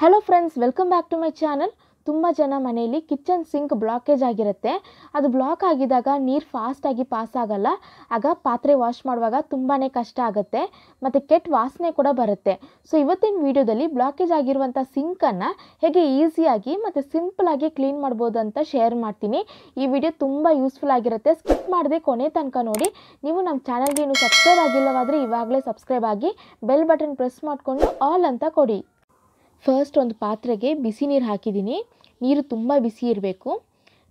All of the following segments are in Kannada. Hello friends welcome back to my channel. ತುಂಬ ಜನ ಮನೆಯಲ್ಲಿ ಕಿಚನ್ ಸಿಂಕ್ ಬ್ಲಾಕೇಜ್ ಆಗಿರುತ್ತೆ। ಅದು ಬ್ಲಾಕ್ ಆಗಿದಾಗ ನೀರು ಫಾಸ್ಟ್ ಆಗಿ ಪಾಸ್ ಆಗಲ್ಲ, ಆಗ ಪಾತ್ರೆ ವಾಶ್ ಮಾಡುವಾಗ ತುಂಬಾನೇ ಕಷ್ಟ ಆಗುತ್ತೆ ಮತ್ತೆ ಕೆಟ್ಟ ವಾಸನೆ ಕೂಡ ಬರುತ್ತೆ। ಸೋ ಇವತ್ತಿನ ವಿಡಿಯೋದಲ್ಲಿ ಬ್ಲಾಕೇಜ್ ಆಗಿರುವಂತ ಸಿಂಕ್ ಅನ್ನು ಹೇಗೆ ಈಜಿಯಾಗಿ ಮತ್ತೆ ಸಿಂಪಲ್ ಆಗಿ ಕ್ಲೀನ್ ಮಾಡಬಹುದು ಅಂತ ಶೇರ್ ಮಾಡ್ತೀನಿ। ಈ ವಿಡಿಯೋ ತುಂಬಾ ಯೂಸ್ಫುಲ್ ಆಗಿರುತ್ತೆ, ಸ್ಕಿಪ್ ಮಾಡದೆ ಕೊನೆ ತನಕ ನೋಡಿ। ನೀವು ನಮ್ಮ ಚಾನೆಲ್ ಗೆ ಇನ್ನೂ ಸಬ್ಸ್ಕ್ರೈಬ್ ಆಗಿಲ್ಲವಾದ್ರೆ ಇವಾಗಲೇ ಸಬ್ಸ್ಕ್ರೈಬ್ ಆಗಿ ಬೆಲ್ ಬಟನ್ ಪ್ರೆಸ್ ಮಾಡ್ಕೊಂಡು ಆಲ್ ಅಂತ ಕೊಡಿ। ಫಸ್ಟ್ ಒಂದು ಪಾತ್ರೆಗೆ ಬಿಸಿ ನೀರು ಹಾಕಿದಿನಿ, ನೀರು ತುಂಬ ಬಿಸಿ ಇರಬೇಕು।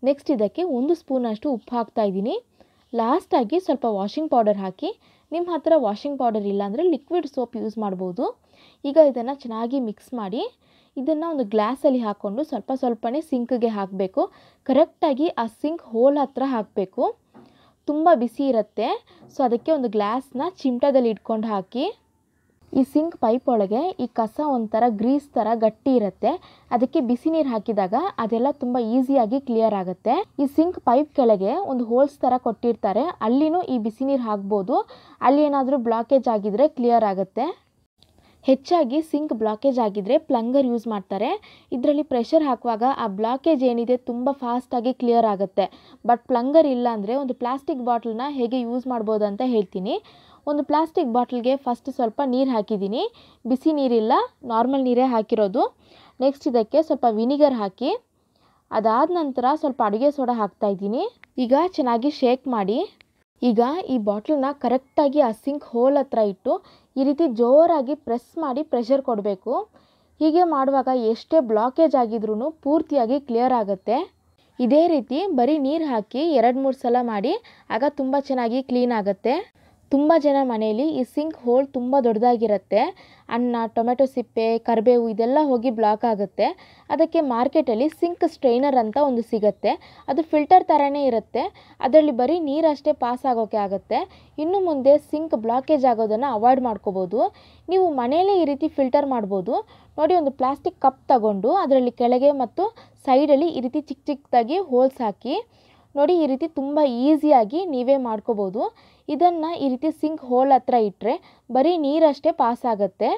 ನೆಕ್ಸ್ಟ್ ಇದಕ್ಕೆ ಒಂದು ಸ್ಪೂನ್ ಅಷ್ಟು ಉಪ್ಪು ಹಾಕ್ತಾ ಇದ್ದೀನಿ। ಲಾಸ್ಟ್ ಆಗಿ ಸ್ವಲ್ಪ ವಾಷಿಂಗ್ ಪೌಡರ್ ಹಾಕಿ, ನಿಮ್ಮ ಹತ್ರ ವಾಷಿಂಗ್ ಪೌಡರ್ ಇಲ್ಲ ಅಂದರೆ ಲಿಕ್ವಿಡ್ ಸೋಪ್ ಯೂಸ್ ಮಾಡ್ಬೋದು। ಈಗ ಇದನ್ನು ಚೆನ್ನಾಗಿ ಮಿಕ್ಸ್ ಮಾಡಿ ಇದನ್ನು ಒಂದು ಗ್ಲಾಸಲ್ಲಿ ಹಾಕ್ಕೊಂಡು ಸ್ವಲ್ಪ ಸ್ವಲ್ಪನೇ ಸಿಂಕ್ಗೆ ಹಾಕಬೇಕು, ಕರೆಕ್ಟಾಗಿ ಆ ಸಿಂಕ್ ಹೋಲ್ ಹತ್ರ ಹಾಕಬೇಕು। ತುಂಬ ಬಿಸಿ ಇರುತ್ತೆ, ಸೊ ಅದಕ್ಕೆ ಒಂದು ಗ್ಲಾಸ್ನ ಚಿಮಟದಲ್ಲಿ ಇಟ್ಕೊಂಡು ಹಾಕಿ। ಈ ಸಿಂಕ್ ಪೈಪ್ ಒಳಗೆ ಈ ಕಸ ಒಂಥರ ಗ್ರೀಸ್ ಥರ ಗಟ್ಟಿ ಇರುತ್ತೆ, ಅದಕ್ಕೆ ಬಿಸಿ ನೀರು ಹಾಕಿದಾಗ ಅದೆಲ್ಲ ತುಂಬ ಈಸಿಯಾಗಿ ಕ್ಲಿಯರ್ ಆಗುತ್ತೆ। ಈ ಸಿಂಕ್ ಪೈಪ್ ಕೆಳಗೆ ಒಂದು ಹೋಲ್ಸ್ ಥರ ಕೊಟ್ಟಿರ್ತಾರೆ, ಅಲ್ಲಿನೂ ಈ ಬಿಸಿ ನೀರು ಹಾಕ್ಬೋದು, ಅಲ್ಲಿ ಏನಾದರೂ ಬ್ಲಾಕೇಜ್ ಆಗಿದ್ರೆ ಕ್ಲಿಯರ್ ಆಗುತ್ತೆ। ಹೆಚ್ಚಾಗಿ ಸಿಂಕ್ ಬ್ಲಾಕೇಜ್ ಆಗಿದ್ರೆ ಪ್ಲಂಗರ್ ಯೂಸ್ ಮಾಡ್ತಾರೆ, ಇದರಲ್ಲಿ ಪ್ರೆಷರ್ ಹಾಕುವಾಗ ಆ ಬ್ಲಾಕೇಜ್ ಏನಿದೆ ತುಂಬ ಫಾಸ್ಟಾಗಿ ಕ್ಲಿಯರ್ ಆಗುತ್ತೆ। ಬಟ್ ಪ್ಲಂಗರ್ ಇಲ್ಲ ಅಂದರೆ ಒಂದು ಪ್ಲಾಸ್ಟಿಕ್ ಬಾಟಲ್ನ ಹೇಗೆ ಯೂಸ್ ಮಾಡ್ಬೋದು ಅಂತ ಹೇಳ್ತೀನಿ। ಒಂದು ಪ್ಲಾಸ್ಟಿಕ್ ಬಾಟಲ್ಗೆ ಫಸ್ಟ್ ಸ್ವಲ್ಪ ನೀರು ಹಾಕಿದ್ದೀನಿ, ಬಿಸಿ ನೀರಿಲ್ಲ ನಾರ್ಮಲ್ ನೀರೇ ಹಾಕಿರೋದು। ನೆಕ್ಸ್ಟ್ ಇದಕ್ಕೆ ಸ್ವಲ್ಪ ವಿನಿಗರ್ ಹಾಕಿ, ಅದಾದ ನಂತರ ಸ್ವಲ್ಪ ಅಡುಗೆ ಸೋಡಾ ಹಾಕ್ತಾ ಇದ್ದೀನಿ। ಈಗ ಚೆನ್ನಾಗಿ ಶೇಕ್ ಮಾಡಿ, ಈಗ ಈ ಬಾಟಲ್ನ ಕರೆಕ್ಟಾಗಿ ಆ ಸಿಂಕ್ ಹೋಲ್ ಹತ್ರ ಇಟ್ಟು ಈ ರೀತಿ ಜೋರಾಗಿ ಪ್ರೆಸ್ ಮಾಡಿ ಪ್ರೆಷರ್ ಕೊಡಬೇಕು। ಹೀಗೆ ಮಾಡುವಾಗ ಎಷ್ಟೇ ಬ್ಲಾಕೇಜ್ ಆಗಿದ್ರೂ ಪೂರ್ತಿಯಾಗಿ ಕ್ಲಿಯರ್ ಆಗುತ್ತೆ। ಇದೇ ರೀತಿ ಬರೀ ನೀರು ಹಾಕಿ 2-3 ಸಲ ಮಾಡಿ, ಆಗ ತುಂಬ ಚೆನ್ನಾಗಿ ಕ್ಲೀನ್ ಆಗುತ್ತೆ। ತುಂಬ ಜನ ಮನೆಯಲ್ಲಿ ಈ ಸಿಂಕ್ ಹೋಲ್ ತುಂಬ ದೊಡ್ಡದಾಗಿರುತ್ತೆ, ಅನ್ನ ಟೊಮೆಟೊ ಸಿಪ್ಪೆ ಕರಿಬೇವು ಇದೆಲ್ಲ ಹೋಗಿ ಬ್ಲಾಕ್ ಆಗುತ್ತೆ। ಅದಕ್ಕೆ ಮಾರ್ಕೆಟಲ್ಲಿ ಸಿಂಕ್ ಸ್ಟ್ರೈನರ್ ಅಂತ ಒಂದು ಸಿಗುತ್ತೆ, ಅದು ಫಿಲ್ಟರ್ ಥರನೇ ಇರುತ್ತೆ, ಅದರಲ್ಲಿ ಬರೀ ನೀರಷ್ಟೇ ಪಾಸ್ ಆಗೋಕೆ ಆಗುತ್ತೆ। ಇನ್ನು ಮುಂದೆ ಸಿಂಕ್ ಬ್ಲಾಕೇಜ್ ಆಗೋದನ್ನು ಅವಾಯ್ಡ್ ಮಾಡ್ಕೋಬೋದು। ನೀವು ಮನೆಯಲ್ಲೇ ಈ ರೀತಿ ಫಿಲ್ಟರ್ ಮಾಡ್ಬೋದು ನೋಡಿ। ಒಂದು ಪ್ಲಾಸ್ಟಿಕ್ ಕಪ್ ತಗೊಂಡು ಅದರಲ್ಲಿ ಕೆಳಗೆ ಮತ್ತು ಸೈಡಲ್ಲಿ ಈ ರೀತಿ ಚಿಕ್ಕ ಚಿಕ್ಕದಾಗಿ ಹೋಲ್ಸ್ ಹಾಕಿ ನೋಡಿ, ಈ ರೀತಿ ತುಂಬ ಈಸಿಯಾಗಿ ನೀವೇ ಮಾಡ್ಕೋಬೋದು। ಇದನ್ನು ಈ ರೀತಿ ಸಿಂಕ್ ಹೋಲ್ ಹತ್ರ ಇಟ್ಟರೆ ಬರೀ ನೀರಷ್ಟೇ ಪಾಸ್ ಆಗುತ್ತೆ,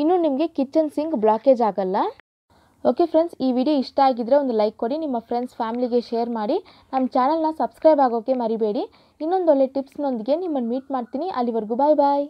ಇನ್ನು ನಿಮಗೆ ಕಿಚನ್ ಸಿಂಕ್ ಬ್ಲಾಕೇಜ್ ಆಗಲ್ಲ। ಓಕೆ ಫ್ರೆಂಡ್ಸ್, ಈ ವಿಡಿಯೋ ಇಷ್ಟ ಆಗಿದ್ರೆ ಒಂದು ಲೈಕ್ ಕೊಡಿ, ನಿಮ್ಮ ಫ್ರೆಂಡ್ಸ್ ಫ್ಯಾಮಿಲಿಗೆ ಶೇರ್ ಮಾಡಿ, ನಮ್ಮ ಚಾನಲ್ನ ಸಬ್ಸ್ಕ್ರೈಬ್ ಆಗೋಕ್ಕೆ ಮರಿಬೇಡಿ। ಇನ್ನೊಂದು ಒಳ್ಳೆ ಟಿಪ್ಸ್ನೊಂದಿಗೆ ನಿಮ್ಮನ್ನು ಮೀಟ್ ಮಾಡ್ತೀನಿ, ಅಲ್ಲಿವರೆಗೂ ಬಾಯ್ ಬಾಯ್।